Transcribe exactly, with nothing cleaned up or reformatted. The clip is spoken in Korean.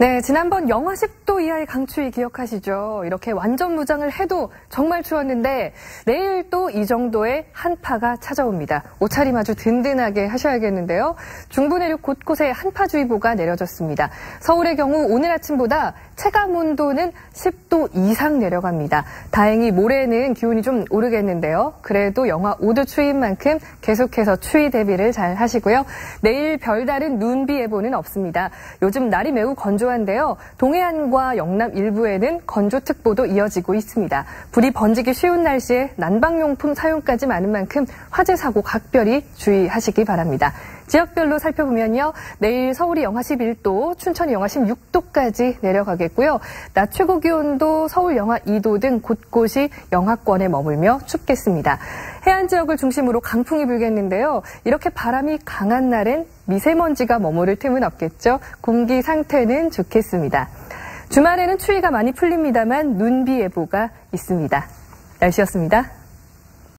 네, 지난번 영하 십 도 이하의 강추위 기억하시죠? 이렇게 완전 무장을 해도 정말 추웠는데 내일 또 이 정도의 한파가 찾아옵니다. 옷차림 아주 든든하게 하셔야겠는데요. 중부 내륙 곳곳에 한파주의보가 내려졌습니다. 서울의 경우 오늘 아침보다 체감온도는 십 도 이상 내려갑니다. 다행히 모레는 기온이 좀 오르겠는데요. 그래도 영하 오 도 추위인 만큼 계속해서 추위 대비를 잘 하시고요. 내일 별다른 눈비 예보는 없습니다. 요즘 날이 매우 건조한데요. 동해안과 영남 일부에는 건조특보도 이어지고 있습니다. 불이 번지기 쉬운 날씨에 난방용품 사용까지 많은 만큼 화재 사고 각별히 주의하시기 바랍니다. 지역별로 살펴보면요. 내일 서울이 영하 십일 도, 춘천이 영하 십육 도까지 내려가겠고요. 낮 최고 기온도 서울 영하 이 도 등 곳곳이 영하권에 머물며 춥겠습니다. 해안 지역을 중심으로 강풍이 불겠는데요. 이렇게 바람이 강한 날엔 미세먼지가 머무를 틈은 없겠죠. 공기 상태는 좋겠습니다. 주말에는 추위가 많이 풀립니다만 눈비 예보가 있습니다. 날씨였습니다.